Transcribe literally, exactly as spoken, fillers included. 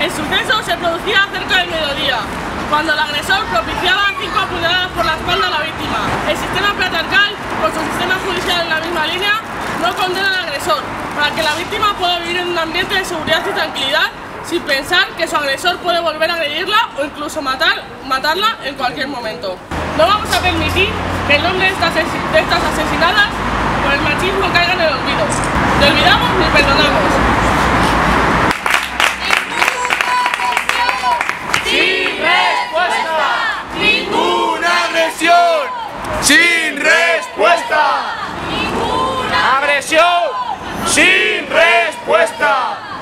El suceso se producía cerca del mediodía, cuando el agresor propiciaba cinco puñaladas por la espalda a la víctima. El sistema patriarcal, por su sistema judicial en la misma línea, no condena al agresor, para que la víctima pueda vivir en un ambiente de seguridad y tranquilidad, sin pensar que su agresor puede volver a agredirla o incluso matar, matarla en cualquier momento. No vamos a permitir que el nombre de estas, de estas asesinadas por el machismo caiga en el olvido. Ni olvidamos ni perdonamos. ¡Sin respuesta! ¡Ninguna agresión! ¡Sin respuesta!